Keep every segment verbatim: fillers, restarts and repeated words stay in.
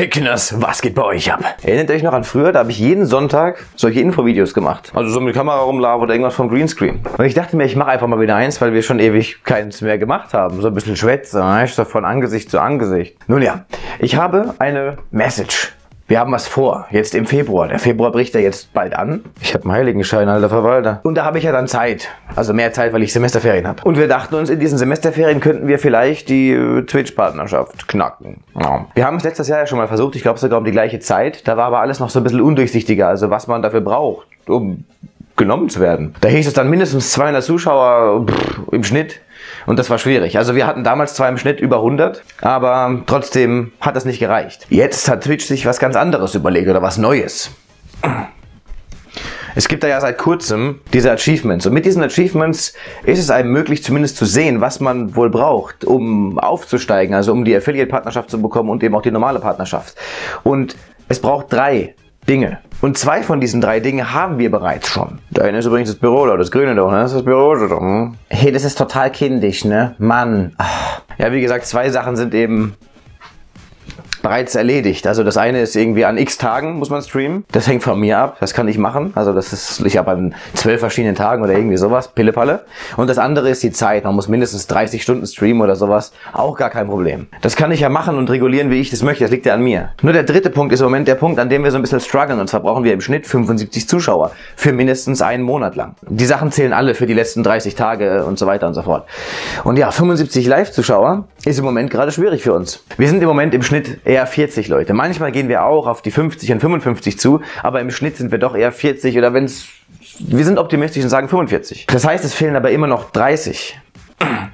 Hey Kinders, was geht bei euch ab? Erinnert euch noch an früher? Da habe ich jeden Sonntag solche Infovideos gemacht. Also so mit Kamera rumlaufen oder irgendwas vom Greenscreen. Und ich dachte mir, ich mache einfach mal wieder eins, weil wir schon ewig keins mehr gemacht haben. So ein bisschen Schwätze, so von Angesicht zu Angesicht. Nun ja, ich habe eine Message. Wir haben was vor, jetzt im Februar. Der Februar bricht ja jetzt bald an. Ich habe einen Heiligenschein, alter Verwalter. Und da habe ich ja dann Zeit. Also mehr Zeit, weil ich Semesterferien habe. Und wir dachten uns, in diesen Semesterferien könnten wir vielleicht die äh, Twitch-Partnerschaft knacken. Ja. Wir haben es letztes Jahr ja schon mal versucht. Ich glaube sogar um die gleiche Zeit. Da war aber alles noch so ein bisschen undurchsichtiger. Also was man dafür braucht, um genommen zu werden. Da hieß es dann mindestens zweihundert Zuschauer pff, im Schnitt. Und das war schwierig. Also wir hatten damals zwar im Schnitt über hundert, aber trotzdem hat das nicht gereicht. Jetzt hat Twitch sich was ganz anderes überlegt oder was Neues. Es gibt da ja seit kurzem diese Achievements. Und mit diesen Achievements ist es einem möglich, zumindest zu sehen, was man wohl braucht, um aufzusteigen. Also um die Affiliate-Partnerschaft zu bekommen und eben auch die normale Partnerschaft. Und es braucht drei Dinge. Und zwei von diesen drei Dingen haben wir bereits schon. Da hinten ist übrigens das Büro, das Grüne doch, ne? Das ist das Büro doch. Hm? Hey, das ist total kindisch, ne? Mann. Ach. Ja, wie gesagt, zwei Sachen sind eben bereits erledigt. Also das eine ist irgendwie an x Tagen muss man streamen. Das hängt von mir ab. Das kann ich machen. Also das ist, ich habe an zwölf verschiedenen Tagen oder irgendwie sowas. Pillepalle. Und das andere ist die Zeit. Man muss mindestens dreißig Stunden streamen oder sowas. Auch gar kein Problem. Das kann ich ja machen und regulieren, wie ich das möchte. Das liegt ja an mir. Nur der dritte Punkt ist im Moment der Punkt, an dem wir so ein bisschen strugglen. Und zwar brauchen wir im Schnitt fünfundsiebzig Zuschauer. Für mindestens einen Monat lang. Die Sachen zählen alle für die letzten dreißig Tage und so weiter und so fort. Und ja, fünfundsiebzig Live-Zuschauer ist im Moment gerade schwierig für uns. Wir sind im Moment im Schnitt eher vierzig Leute. Manchmal gehen wir auch auf die fünfzig und fünfundfünfzig zu, aber im Schnitt sind wir doch eher vierzig oder wenn es... Wir sind optimistisch und sagen fünfundvierzig. Das heißt, es fehlen aber immer noch dreißig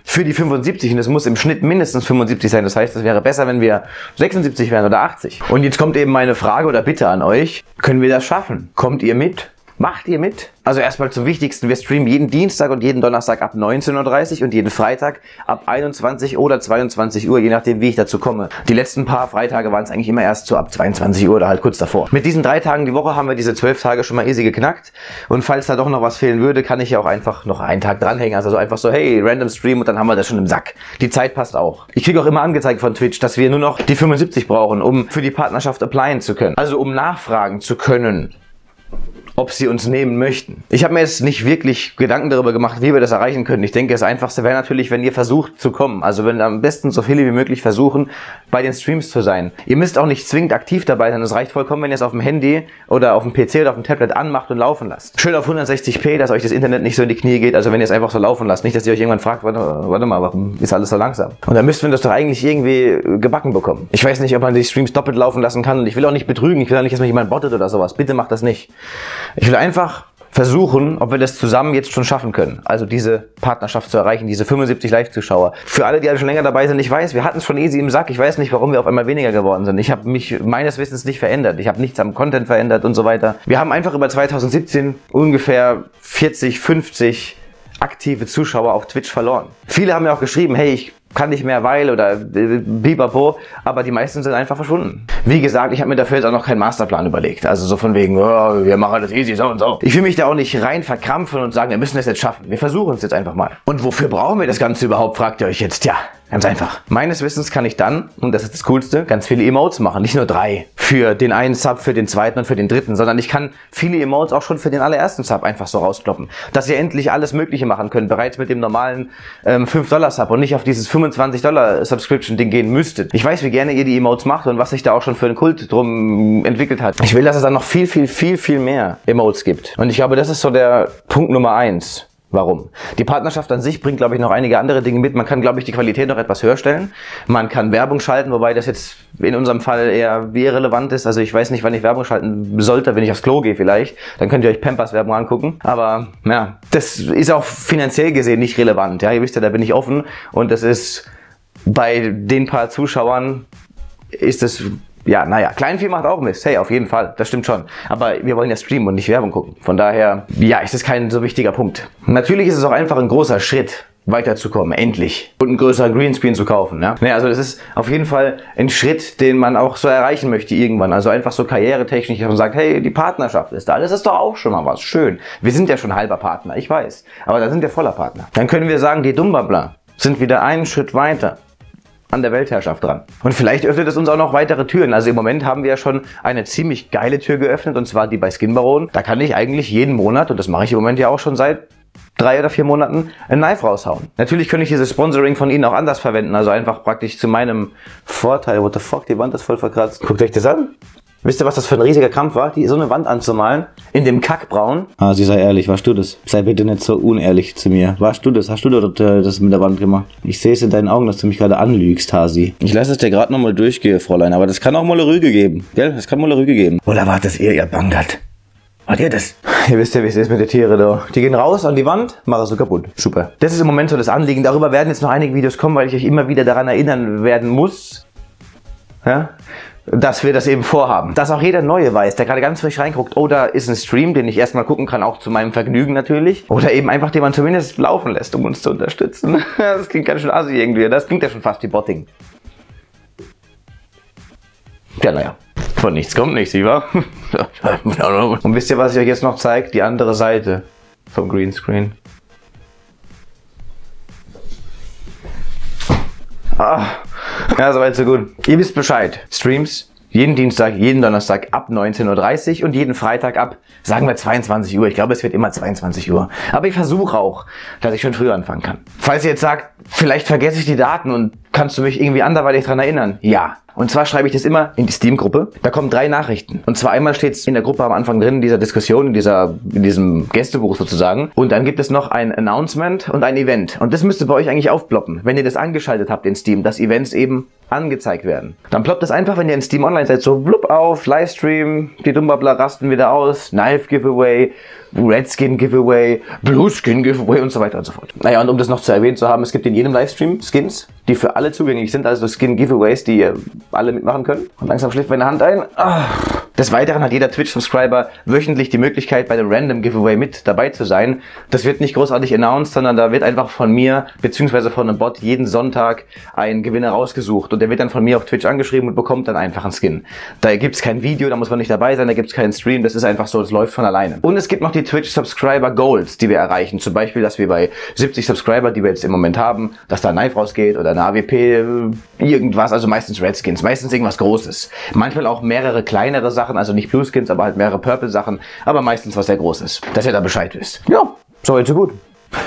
für die fünfundsiebzig und es muss im Schnitt mindestens fünfundsiebzig sein. Das heißt, es wäre besser, wenn wir sechsundsiebzig wären oder achtzig. Und jetzt kommt eben meine Frage oder Bitte an euch. Können wir das schaffen? Kommt ihr mit? Macht ihr mit? Also erstmal zum Wichtigsten, wir streamen jeden Dienstag und jeden Donnerstag ab neunzehn Uhr dreißig und jeden Freitag ab einundzwanzig oder zweiundzwanzig Uhr, je nachdem wie ich dazu komme. Die letzten paar Freitage waren es eigentlich immer erst so ab zweiundzwanzig Uhr oder halt kurz davor. Mit diesen drei Tagen die Woche haben wir diese zwölf Tage schon mal easy geknackt und falls da doch noch was fehlen würde, kann ich ja auch einfach noch einen Tag dranhängen. Also einfach so, hey, random stream und dann haben wir das schon im Sack. Die Zeit passt auch. Ich kriege auch immer angezeigt von Twitch, dass wir nur noch die fünfundsiebzig brauchen, um für die Partnerschaft applyen zu können. Also um nachfragen zu können, ob sie uns nehmen möchten. Ich habe mir jetzt nicht wirklich Gedanken darüber gemacht, wie wir das erreichen können. Ich denke, das Einfachste wäre natürlich, wenn ihr versucht zu kommen. Also wenn am besten so viele wie möglich versuchen, bei den Streams zu sein. Ihr müsst auch nicht zwingend aktiv dabei sein. Es reicht vollkommen, wenn ihr es auf dem Handy oder auf dem P C oder auf dem Tablet anmacht und laufen lasst. Schön auf hundertsechzig p, dass euch das Internet nicht so in die Knie geht. Also wenn ihr es einfach so laufen lasst. Nicht, dass ihr euch irgendwann fragt, warte, warte mal, warum ist alles so langsam? Und dann müssten wir das doch eigentlich irgendwie gebacken bekommen. Ich weiß nicht, ob man die Streams doppelt laufen lassen kann. Und ich will auch nicht betrügen. Ich will auch nicht, dass mich jemand bottet oder sowas. Bitte macht das nicht. Ich will einfach versuchen, ob wir das zusammen jetzt schon schaffen können. Also diese Partnerschaft zu erreichen, diese fünfundsiebzig Live-Zuschauer. Für alle, die halt schon länger dabei sind, ich weiß, wir hatten es schon easy im Sack. Ich weiß nicht, warum wir auf einmal weniger geworden sind. Ich habe mich meines Wissens nicht verändert. Ich habe nichts am Content verändert und so weiter. Wir haben einfach über zweitausendsiebzehn ungefähr vierzig, fünfzig aktive Zuschauer auf Twitch verloren. Viele haben mir auch geschrieben, hey, ich kann nicht mehr, weil oder bibapo, aber die meisten sind einfach verschwunden. Wie gesagt, ich habe mir dafür jetzt auch noch keinen Masterplan überlegt. Also so von wegen, oh, wir machen das easy, so und so. Ich will mich da auch nicht rein verkrampfen und sagen, wir müssen das jetzt schaffen. Wir versuchen es jetzt einfach mal. Und wofür brauchen wir das Ganze überhaupt, fragt ihr euch jetzt. Ja, ganz einfach. Meines Wissens kann ich dann, und das ist das Coolste, ganz viele Emotes machen. Nicht nur drei. Für den einen Sub, für den zweiten und für den dritten, sondern ich kann viele Emotes auch schon für den allerersten Sub einfach so rauskloppen. Dass ihr endlich alles Mögliche machen könnt, bereits mit dem normalen ähm, fünf Dollar Sub und nicht auf dieses fünfundzwanzig Dollar Subscription-Ding gehen müsstet. Ich weiß, wie gerne ihr die Emotes macht und was sich da auch schon für einen Kult drum entwickelt hat. Ich will, dass es dann noch viel, viel, viel, viel mehr Emotes gibt. Und ich glaube, das ist so der Punkt Nummer eins. Warum? Die Partnerschaft an sich bringt, glaube ich, noch einige andere Dinge mit. Man kann, glaube ich, die Qualität noch etwas höher stellen. Man kann Werbung schalten, wobei das jetzt in unserem Fall eher irrelevant ist. Also ich weiß nicht, wann ich Werbung schalten sollte, wenn ich aufs Klo gehe vielleicht. Dann könnt ihr euch Pampers Werbung angucken. Aber ja, das ist auch finanziell gesehen nicht relevant. Ja, ihr wisst ja, da bin ich offen. Und das ist bei den paar Zuschauern ist das... Ja, naja, Kleinvieh macht auch Mist. Hey, auf jeden Fall. Das stimmt schon. Aber wir wollen ja streamen und nicht Werbung gucken. Von daher, ja, ist das kein so wichtiger Punkt. Natürlich ist es auch einfach ein großer Schritt, weiterzukommen. Endlich. Und einen größeren Greenscreen zu kaufen. Ja? Naja, also das ist auf jeden Fall ein Schritt, den man auch so erreichen möchte irgendwann. Also einfach so karrieretechnisch, dass man sagt, hey, die Partnerschaft ist da. Das ist doch auch schon mal was. Schön. Wir sind ja schon halber Partner. Ich weiß. Aber da sind wir voller Partner. Dann können wir sagen, die Dummbabbler sind wieder einen Schritt weiter. an der Weltherrschaft dran. Und vielleicht öffnet es uns auch noch weitere Türen. Also im Moment haben wir ja schon eine ziemlich geile Tür geöffnet, und zwar die bei Skin Baron. Da kann ich eigentlich jeden Monat, und das mache ich im Moment ja auch schon seit drei oder vier Monaten, ein Knife raushauen. Natürlich könnte ich dieses Sponsoring von ihnen auch anders verwenden, also einfach praktisch zu meinem Vorteil. What the fuck, die Wand ist voll verkratzt. Guckt euch das an. Wisst ihr, was das für ein riesiger Krampf war, die so eine Wand anzumalen? In dem Kackbraun. Ah, sie sei ehrlich, warst du das? Sei bitte nicht so unehrlich zu mir. Warst du das? Hast du dort, äh, das mit der Wand gemacht? Ich sehe es in deinen Augen, dass du mich gerade anlügst, Hasi. Ich lasse es dir gerade nochmal durchgehen, Fräulein, aber das kann auch Molerüge geben, gell? Das kann Molerüge geben. Oder war das ihr, ihr Bangert? Wart ihr das? Ihr wisst ja, wie es ist mit den Tieren da. Die gehen raus an die Wand, machen so kaputt. Super. Das ist im Moment so das Anliegen. Darüber werden jetzt noch einige Videos kommen, weil ich euch immer wieder daran erinnern werden muss. Ja? Dass wir das eben vorhaben. Dass auch jeder Neue weiß, der gerade ganz frisch reinguckt, oh, da ist ein Stream, den ich erstmal gucken kann, auch zu meinem Vergnügen natürlich. Oder eben einfach, den man zumindest laufen lässt, um uns zu unterstützen. Das klingt ganz schön assi irgendwie. Das klingt ja schon fast wie Botting. Ja, naja. Von nichts kommt nichts, nicht wahr? Und wisst ihr, was ich euch jetzt noch zeige? Die andere Seite vom Greenscreen. Ah. Ja, soweit so gut. Ihr wisst Bescheid. Streams jeden Dienstag, jeden Donnerstag ab neunzehn Uhr dreißig und jeden Freitag ab, sagen wir, zweiundzwanzig Uhr. Ich glaube, es wird immer zweiundzwanzig Uhr. Aber ich versuche auch, dass ich schon früher anfangen kann. Falls ihr jetzt sagt, vielleicht vergesse ich die Daten und kannst du mich irgendwie anderweitig daran erinnern? Ja. Und zwar schreibe ich das immer in die Steam-Gruppe. Da kommen drei Nachrichten. Und zwar einmal steht es in der Gruppe am Anfang drin, in dieser Diskussion, in, dieser, in diesem Gästebuch sozusagen. Und dann gibt es noch ein Announcement und ein Event. Und das müsste bei euch eigentlich aufploppen, wenn ihr das angeschaltet habt in Steam, dass Events eben angezeigt werden. Dann ploppt das einfach, wenn ihr in Steam online seid, so blub auf, Livestream, die Dummbabbler rasten wieder aus, Knife-Giveaway, Redskin-Giveaway, Blueskin-Giveaway und so weiter und so fort. Naja, und um das noch zu erwähnen zu haben, es gibt in jedem Livestream Skins, die für alle zugänglich sind, also Skin-Giveaways, die ihr alle mitmachen können. Und langsam schläft meine Hand ein. Ach. Des Weiteren hat jeder Twitch-Subscriber wöchentlich die Möglichkeit, bei dem Random-Giveaway mit dabei zu sein. Das wird nicht großartig announced, sondern da wird einfach von mir, beziehungsweise von einem Bot, jeden Sonntag ein Gewinner rausgesucht. Und der wird dann von mir auf Twitch angeschrieben und bekommt dann einfach einen Skin. Da gibt es kein Video, da muss man nicht dabei sein, da gibt es keinen Stream. Das ist einfach so, das läuft von alleine. Und es gibt noch die Twitch-Subscriber-Goals, die wir erreichen. Zum Beispiel, dass wir bei siebzig Subscriber, die wir jetzt im Moment haben, dass da ein Knife rausgeht oder eine A W P, irgendwas. Also meistens Redskins, meistens irgendwas Großes. Manchmal auch mehrere kleinere Sachen. Also nicht Blue Skins, aber halt mehrere Purple Sachen, aber meistens was sehr Großes, dass ihr da Bescheid wisst. Ja, so weit so gut.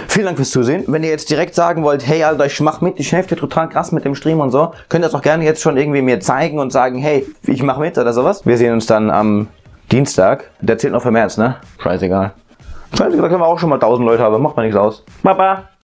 Vielen Dank fürs Zusehen. Wenn ihr jetzt direkt sagen wollt, hey Alter, ich mach mit, ich helfe dir total krass mit dem Stream und so, könnt ihr das auch gerne jetzt schon irgendwie mir zeigen und sagen, hey, ich mach mit oder sowas. Wir sehen uns dann am Dienstag. Der zählt noch für März, ne? Scheißegal. Scheißegal, da können wir auch schon mal tausend Leute haben, macht mal nichts aus. Baba!